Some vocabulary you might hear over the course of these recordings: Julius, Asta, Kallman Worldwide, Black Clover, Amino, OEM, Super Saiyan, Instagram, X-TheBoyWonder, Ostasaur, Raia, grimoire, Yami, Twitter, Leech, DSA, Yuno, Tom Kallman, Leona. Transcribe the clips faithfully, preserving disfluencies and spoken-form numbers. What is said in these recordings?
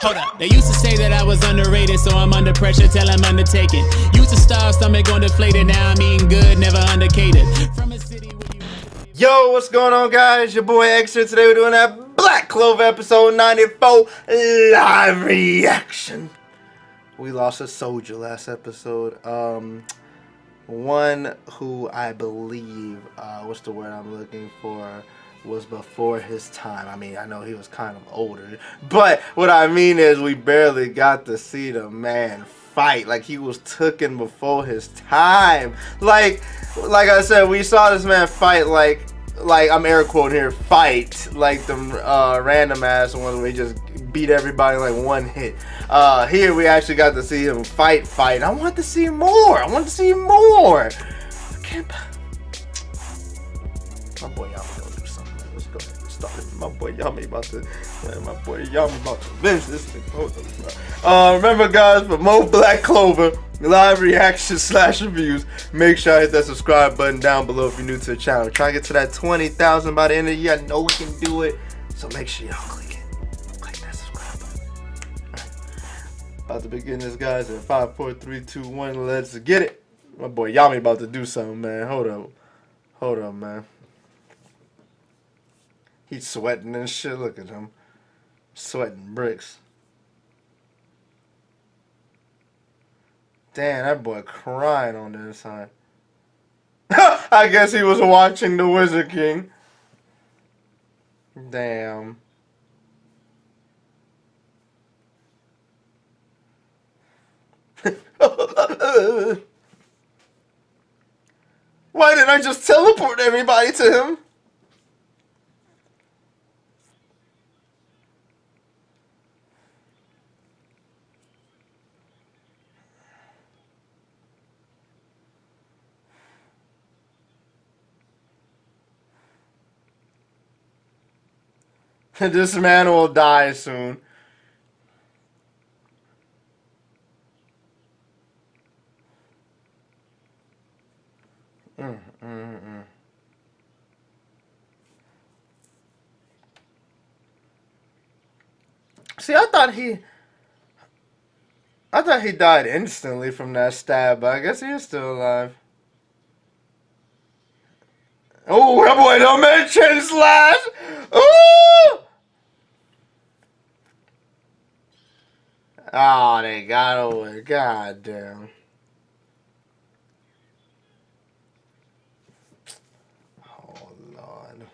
Hold up, they used to say that I was underrated, so I'm under pressure till I'm undertaken. Used to starve, stomach on deflated, now I'm eating good, never undercatered. From a city where you... Yo, what's going on, guys? Your boy Extra. Today we're doing that Black Clover episode ninety-four live reaction. We lost a soldier last episode. Um, one who I believe, uh, what's the word I'm looking for? Was before his time. I mean, I know he was kind of older, but what I mean is we barely got to see the man fight. Like, he was taken before his time. Like, like I said, we saw this man fight like, like I'm air quoting here, fight like the uh, random ass ones where he just beat everybody like one hit. Uh, here we actually got to see him fight, fight. I want to see more. I want to see more. I can't. My boy, y'all. My boy Yami about to, my boy Yami about to finish this thing. Hold on. Uh, remember, guys, for more Black Clover live reactions slash reviews, make sure I hit that subscribe button down below if you're new to the channel. Try to get to that twenty thousand by the end of the year. I know we can do it, so make sure y'all click it. Click that subscribe button. Alright. About to begin this, guys, in five, four, three, two, one. Let's get it. My boy Yami about to do something, man. Hold up. Hold up, man. He's sweating and shit. Look at him. Sweating bricks. Damn, that boy crying on the inside. I guess he was watching The Wizard King. Damn. Why didn't I just teleport everybody to him? This man will die soon. Mm, mm, mm. See, I thought he, I thought he died instantly from that stab, but I guess he is still alive. Oh, that boy don't mention slash. Ooh! Oh, they got away. God damn. Oh, Lord.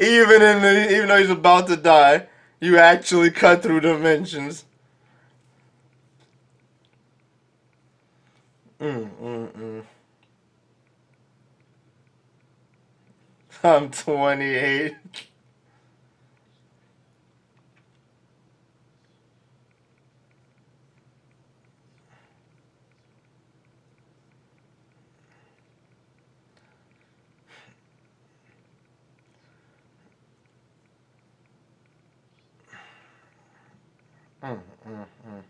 even in the, even though he's about to die, you actually cut through dimensions. Mm, mm, mm. I'm twenty-eight. Mm, mm, mm.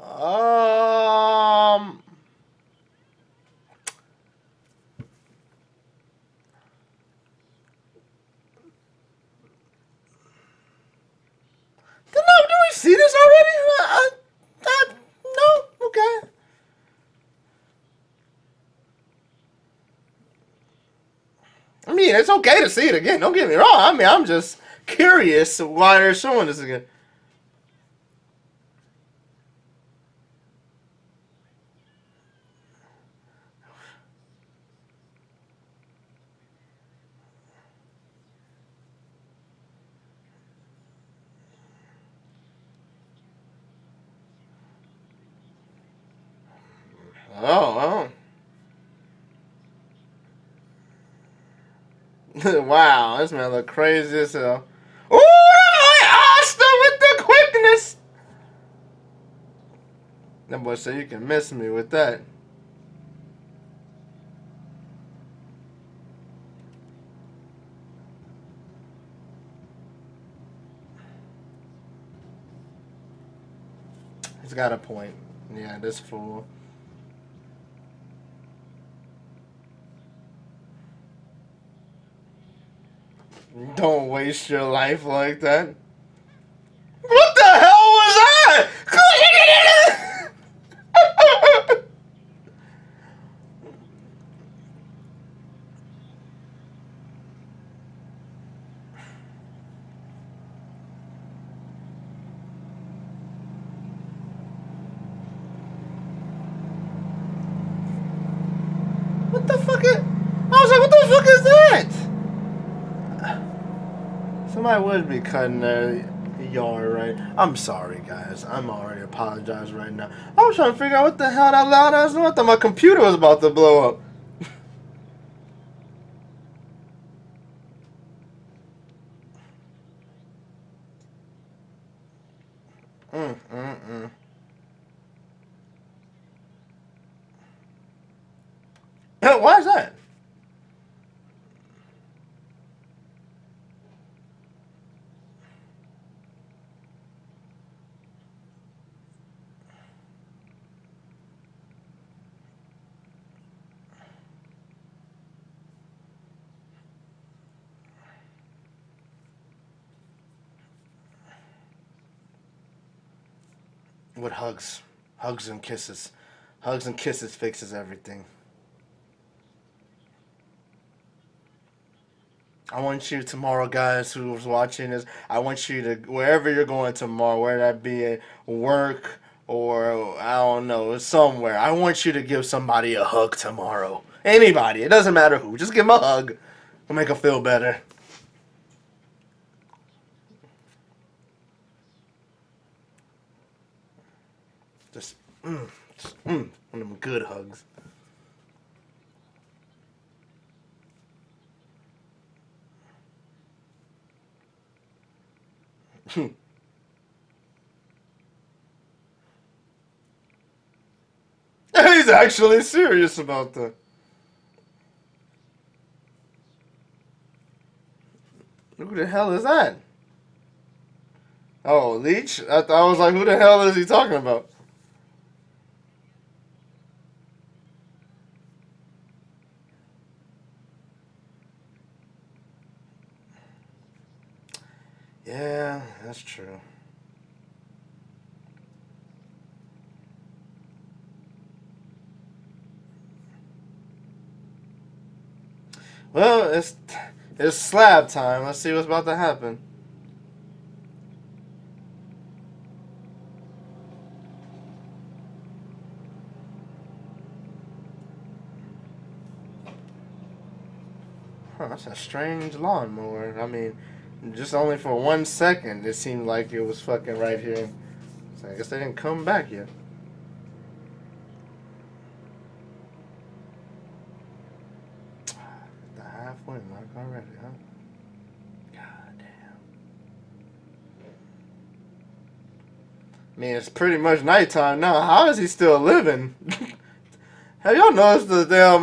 Um, no, do we see this already? I, I, no, okay. I mean, it's okay to see it again. Don't get me wrong. I mean, I'm just curious why they're showing this again. Oh, oh. Wow, this man look crazy as hell. Ooh, that boy Asta with the quickness! That boy said you can miss me with that. He's got a point. Yeah, this fool. Don't waste your life like that. What the hell was that? What the fuck is... I was like, what the fuck is that? Somebody would be cutting their... Y'all are right. I'm sorry, guys. I'm already apologizing right now. I was trying to figure out what the hell that loud ass noise. My computer was about to blow up. mm, mm, mm. Hey, why is that? With hugs. Hugs and kisses. Hugs and kisses fixes everything. I want you tomorrow, guys, who was watching this, I want you to, wherever you're going tomorrow, whether that be at work or, I don't know, somewhere, I want you to give somebody a hug tomorrow. Anybody. It doesn't matter who. Just give them a hug. It'll make them feel better. Just, mm, just, mm, one of them good hugs. He's actually serious about that. Who the hell is that? Oh, Leech? I, I was like, who the hell is he talking about? Yeah, that's true. Well, it's it's slab time. Let's see what's about to happen. Huh, that's a strange lawnmower. I mean, just only for one second, it seemed like it was fucking right here. So I guess they didn't come back yet. The halfway mark already, huh? God damn. I mean, it's pretty much nighttime now. How is he still living? Have y'all noticed the damn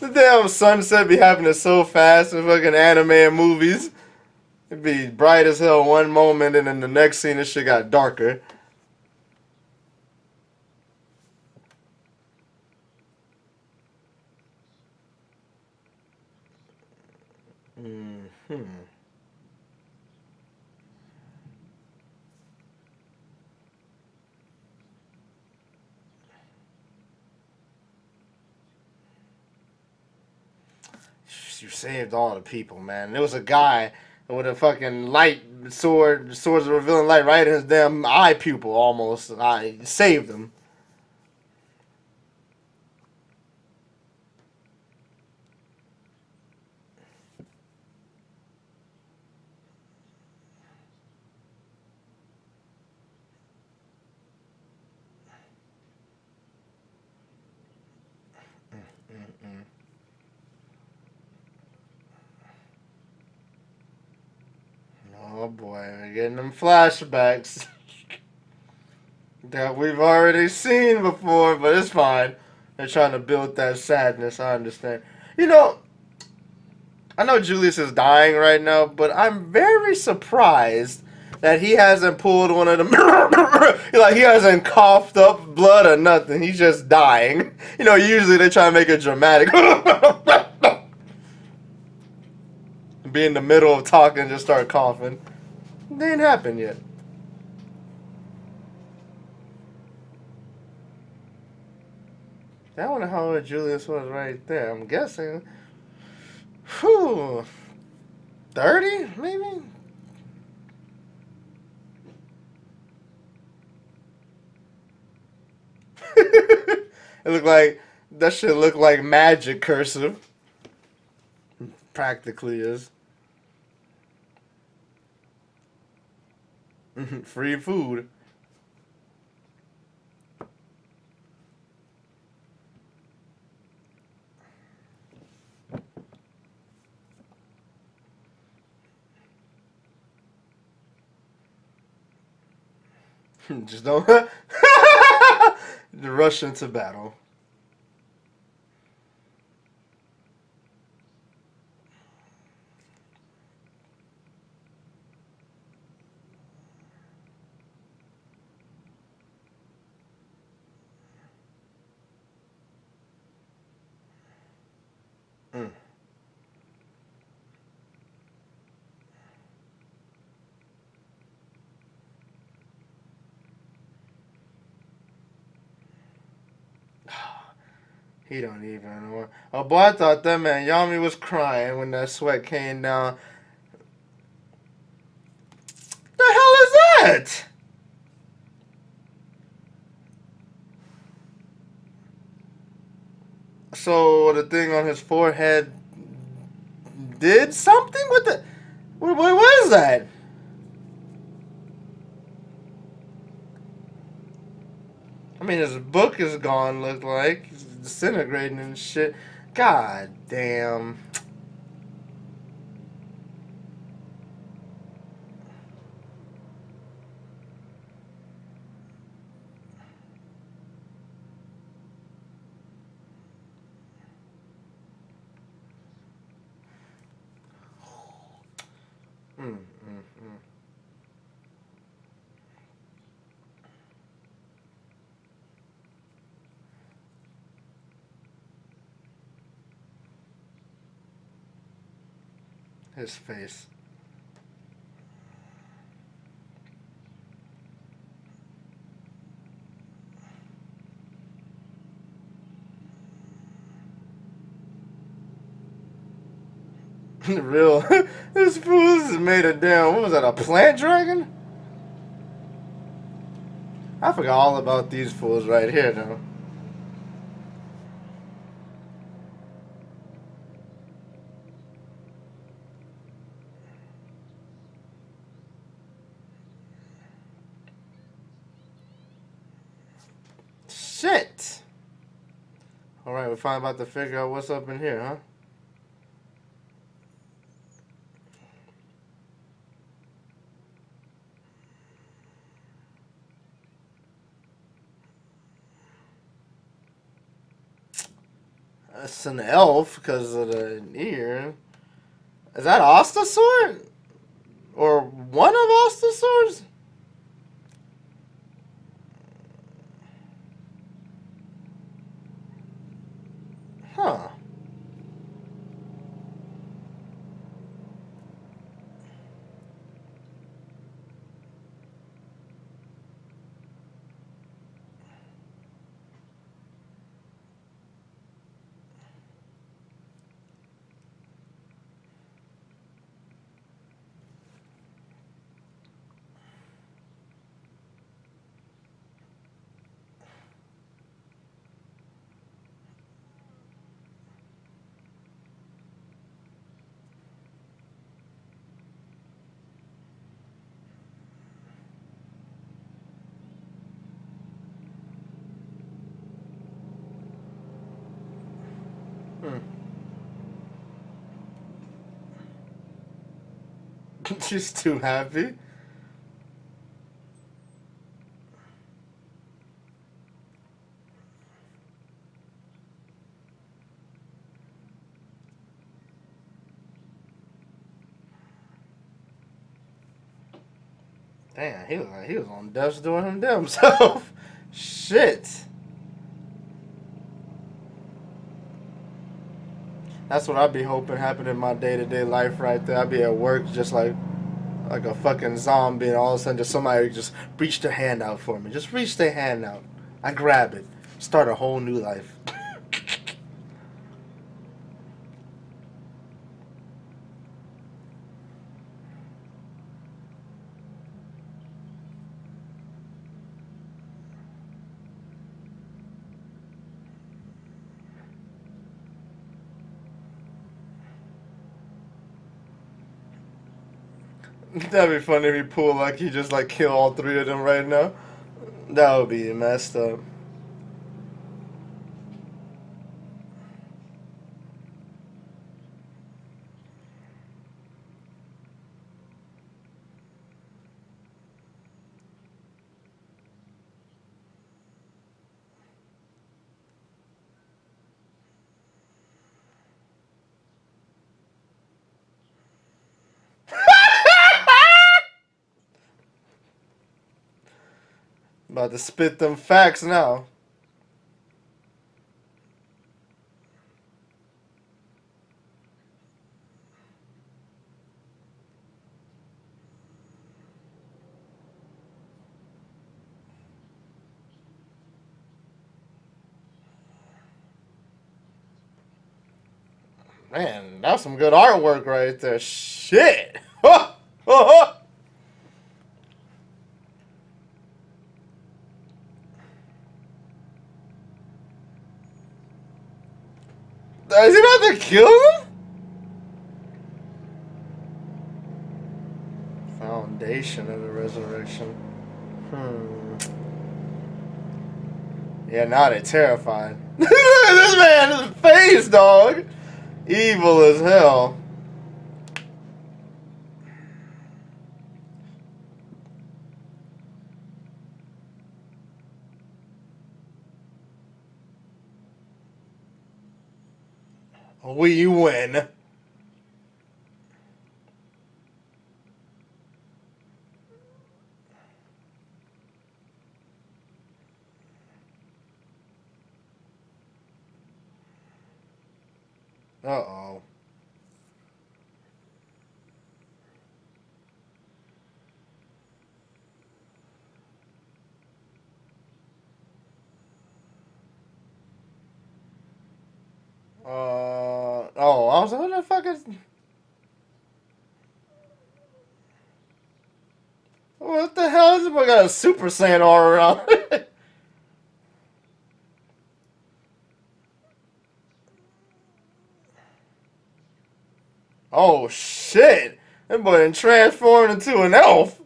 the damn sunset be happening so fast in fucking anime and movies? It'd be bright as hell one moment, and then the next scene, this shit got darker. Mm-hmm. You saved all the people, man. There was a guy with a fucking light sword, swords of revealing light right in his damn eye pupil almost. I saved him. Oh boy, we're getting them flashbacks that we've already seen before, but it's fine. They're trying to build that sadness, I understand. You know, I know Julius is dying right now, but I'm very surprised that he hasn't pulled one of them. Like, he hasn't coughed up blood or nothing. He's just dying. You know, usually they try to make it dramatic. be in the middle of talking and just start coughing. It ain't happened yet. I wonder how old Julius was right there. I'm guessing, whew, thirty maybe? It looked like, that shit looked like magic cursive. Practically is. Free food. Just don't rush into battle. Mm. He don't even know. Oh boy, I thought that man Yami was crying when that sweat came down. The hell is that? So the thing on his forehead did something? What the? What, what was that? I mean, his book is gone. Looked like. He's disintegrating and shit. God damn. Mm, mm, mm. His face. Real. This fool is made of damn. What was that? A plant dragon? I forgot all about these fools right here, though. Shit! Alright, we're finally about to figure out what's up in here, huh? It's an elf because of the ear. Is that Ostasaur? Or one of Ostasaurs? Huh. She's too happy. Damn, he was like he was on death's door himself. Shit. That's what I'd be hoping happened in my day-to-day life right there. I'd be at work just like like a fucking zombie, and all of a sudden just somebody just reached their hand out for me. Just reach their hand out. I grab it. Start a whole new life. That'd be funny if you pull like you just like kill all three of them right now. That would be messed up. About to spit them facts now. Man, that's some good artwork right there. Shit. Oh, oh, oh. Is he about to kill him? Foundation of the resurrection. Hmm. Yeah, now they're terrified. Look at this man's face, dog. Evil as hell. We win. Uh-oh. Uh... Oh, I was like, who the fuck is... What the hell is it? We got a Super Saiyan all around. Oh, shit. That boy done transformed into an elf.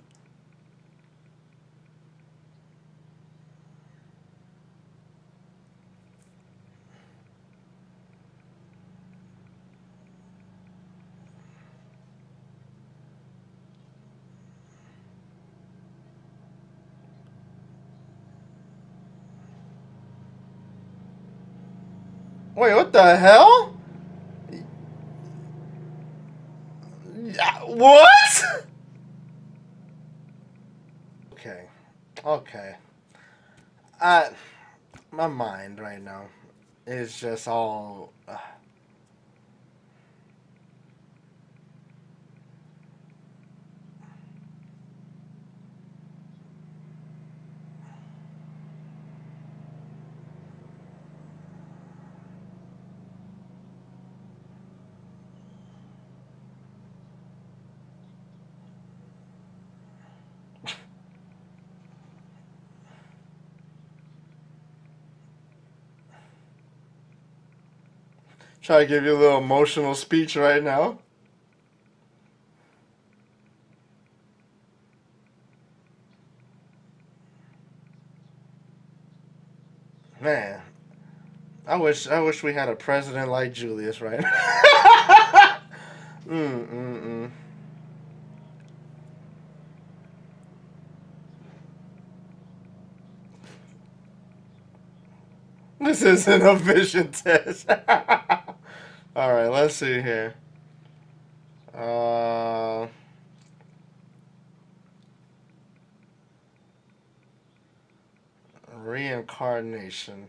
Wait, what the hell? What? Okay. Okay. I, my mind right now is just all... Uh. Try to give you a little emotional speech right now. Man, I wish I wish we had a president like Julius right now. mm, mm, mm. This isn't a vision test. All right, let's see here. Uh, reincarnation.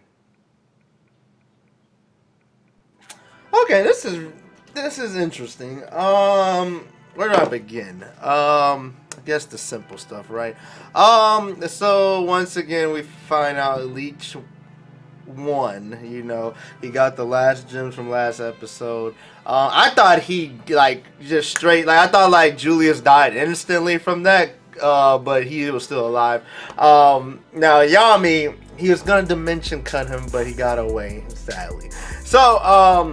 Okay, Okay, this is this is interesting. Um, where do I begin? Um, I guess the simple stuff, right? Um, so once again, we find out Leech won. You know, he got the last gems from last episode. Uh, I thought he like just straight like I thought like Julius died instantly from that. Uh, but he was still alive. Um, now Yami, he was gonna dimension cut him, but he got away, sadly. So um,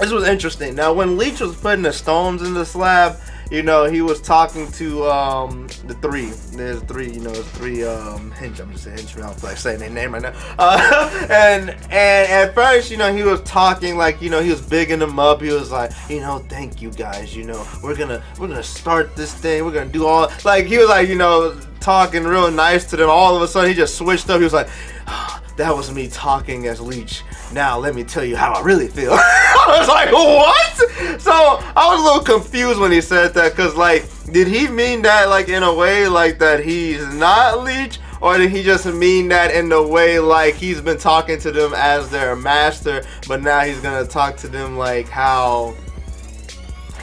this was interesting. Now when Leech was putting the stones in the slab, you know, he was talking to um, the three. There's three, you know, three um, henchmen. I'm just saying henchmen. I don't feel like saying their name right now. Uh, and and at first, you know, he was talking like, you know, he was bigging them up. He was like, you know, thank you guys. You know, we're gonna we're gonna start this thing. We're gonna do all like he was like, you know, talking real nice to them. All of a sudden, he just switched up. He was like, oh, that was me talking as Leech. Now let me tell you how I really feel. I was like, what? So I was a little confused when he said that, because like, did he mean that like in a way like that he's not Leech, or did he just mean that in the way like he's been talking to them as their master, but now he's gonna talk to them like how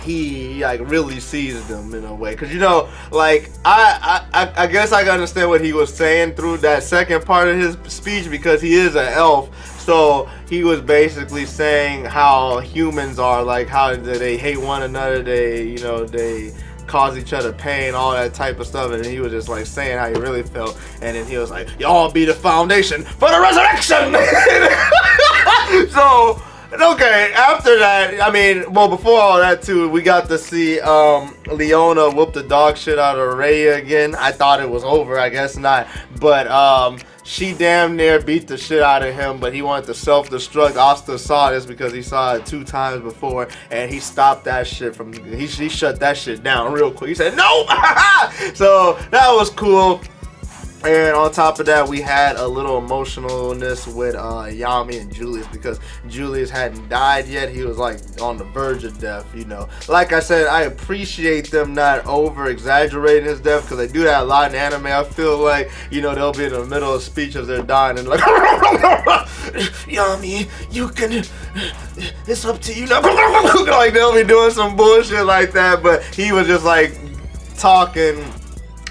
he like really sees them in a way? Because, you know, like I, I I guess I can understand what he was saying through that second part of his speech, because he is an elf. So he was basically saying how humans are, like how they hate one another, they, you know, they cause each other pain, all that type of stuff. And he was just like saying how he really felt, and then he was like, y'all be the foundation for the resurrection. So okay, after that, I mean, well, before all that too, we got to see um, Leona whoop the dog shit out of Raia again. I thought it was over, I guess not. But um, she damn near beat the shit out of him, but he wanted to self-destruct. Asta saw this because he saw it two times before, and he stopped that shit from, he, he shut that shit down real quick. He said, no! So that was cool. And on top of that, we had a little emotionalness with uh, Yami and Julius, because Julius hadn't died yet. He was like on the verge of death, you know. Like I said, I appreciate them not over-exaggerating his death, because they do that a lot in anime. I feel like, you know, they'll be in the middle of speech as they're dying and like, Yami, you can, it's up to you now. Like they'll be doing some bullshit like that, but he was just like talking.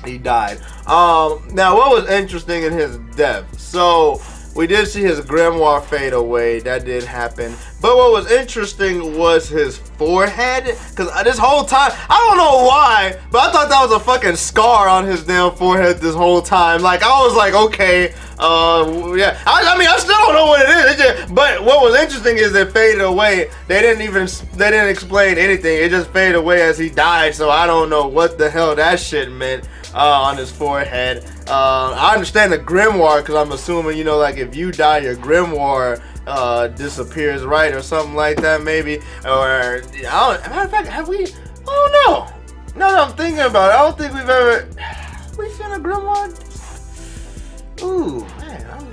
He died. Um, now, what was interesting in his death? So, we did see his grimoire fade away. That did happen. But what was interesting was his forehead. Because this whole time, I don't know why, but I thought that was a fucking scar on his damn forehead this whole time. Like, I was like, okay, uh, yeah. I, I mean, I still don't know what it is. It just, but what was interesting is it faded away. They didn't even, they didn't explain anything. It just faded away as he died. So, I don't know what the hell that shit meant. Uh, on his forehead. Uh, I understand the grimoire, because I'm assuming, you know, like if you die, your grimoire uh, disappears, right? Or something like that, maybe. Or, I don't, matter of fact, have we, I don't know. Now that I'm thinking about it, I don't think we've ever, have we seen a grimoire? Ooh, man, I'm,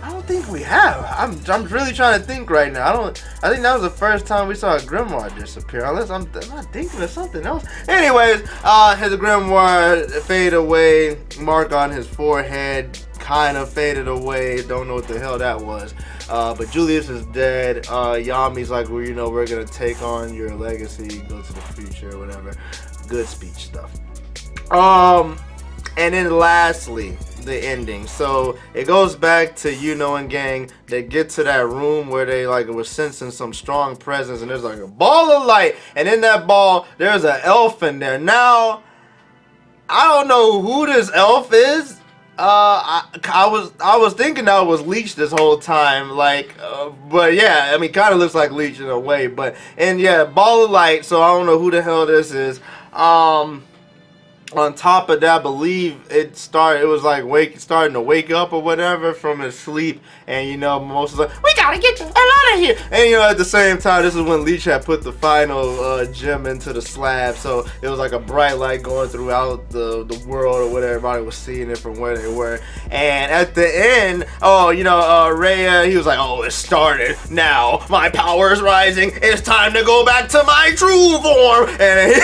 I don't think we have. I'm, I'm really trying to think right now. I don't, I think that was the first time we saw a grimoire disappear, unless I'm, I'm not thinking of something else. Anyways, uh, his grimoire fade away, mark on his forehead kind of faded away. Don't know what the hell that was. Uh, but Julius is dead. Uh, Yami's like, well, you know, we're gonna take on your legacy, go to the future, whatever. Good speech stuff. Um, and then lastly, the ending. So it goes back to Yuno and gang. They get to that room where they like were sensing some strong presence, and there's like a ball of light, and in that ball there's an elf in there. Now I don't know who this elf is. Uh, I, I was I was thinking that was Leech this whole time, like, uh, but yeah, I mean, kind of looks like Leech in a way, but and yeah, ball of light. So I don't know who the hell this is. Um. On top of that, I believe it started, it was like wake, starting to wake up or whatever from his sleep. And, you know, most of the, we gotta get the hell out of here. And, you know, at the same time, this is when Leech had put the final uh, gem into the slab. So it was like a bright light going throughout the, the world or whatever. Everybody was seeing it from where they were. And at the end, oh, you know, uh, Raia, he was like, oh, it started now. My power is rising. It's time to go back to my true form. And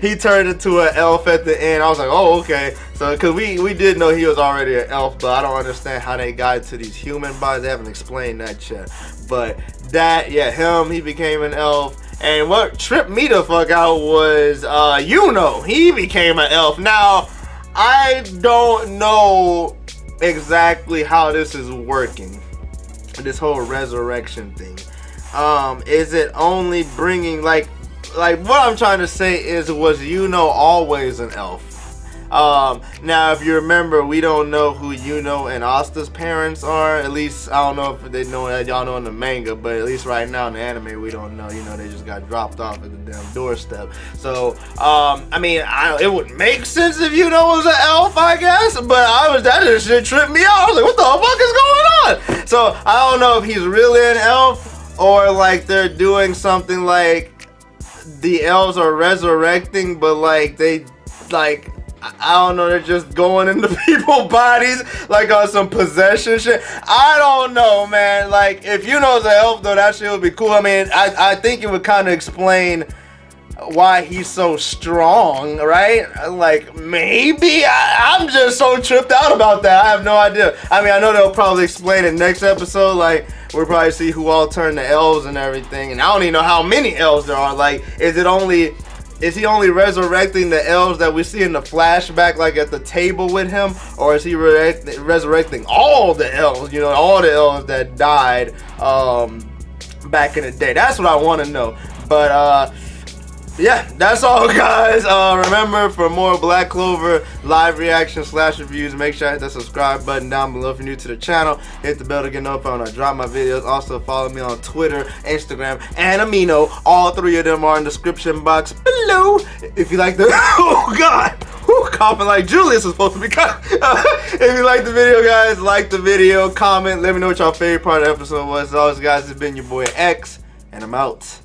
he turned into an elf at the end. I was like, oh, okay. So, because we, we did know he was already an elf, but I don't understand how they got to these human bodies. They haven't explained that yet. But that, yeah, him, he became an elf. And what tripped me the fuck out was uh, Yuno. He became an elf. Now, I don't know exactly how this is working, this whole resurrection thing. Um, is it only bringing, like, like what I'm trying to say is, was Yuno always an elf? Um, now, if you remember, we don't know who Yuno and Asta's parents are. At least, I don't know if they know that y'all know in the manga, but at least right now in the anime, we don't know. You know, they just got dropped off at the damn doorstep. So, um, I mean, I, it would make sense if Yuno was an elf, I guess. But I was that just shit tripped me out. I was like, what the fuck is going on? So I don't know if he's really an elf or like they're doing something like the elves are resurrecting, but like they like. I don't know, they're just going into people's bodies like on some possession shit. I don't know, man. Like, if you know the elf, though, that shit would be cool. I mean, I, I think it would kind of explain why he's so strong, right? Like, maybe I, I'm just so tripped out about that. I have no idea. I mean, I know they'll probably explain it next episode. Like, we'll probably see who all turned to elves and everything. And I don't even know how many elves there are. Like, is it only... Is he only resurrecting the elves that we see in the flashback, like at the table with him? Or is he re resurrecting all the elves, you know, all the elves that died um, back in the day? That's what I want to know. But uh, yeah, that's all, guys. Uh, remember, for more Black Clover live reaction slash reviews, make sure you hit that subscribe button down below if you're new to the channel. Hit the bell to get notified when I drop my videos. Also, follow me on Twitter, Instagram, and Amino. All three of them are in the description box below. If you like the... Oh, God! Whew, coughing like Julius was supposed to be coughing. If you like the video, guys, like the video, comment, let me know what your favorite part of the episode was. As always, guys, it's been your boy X, and I'm out.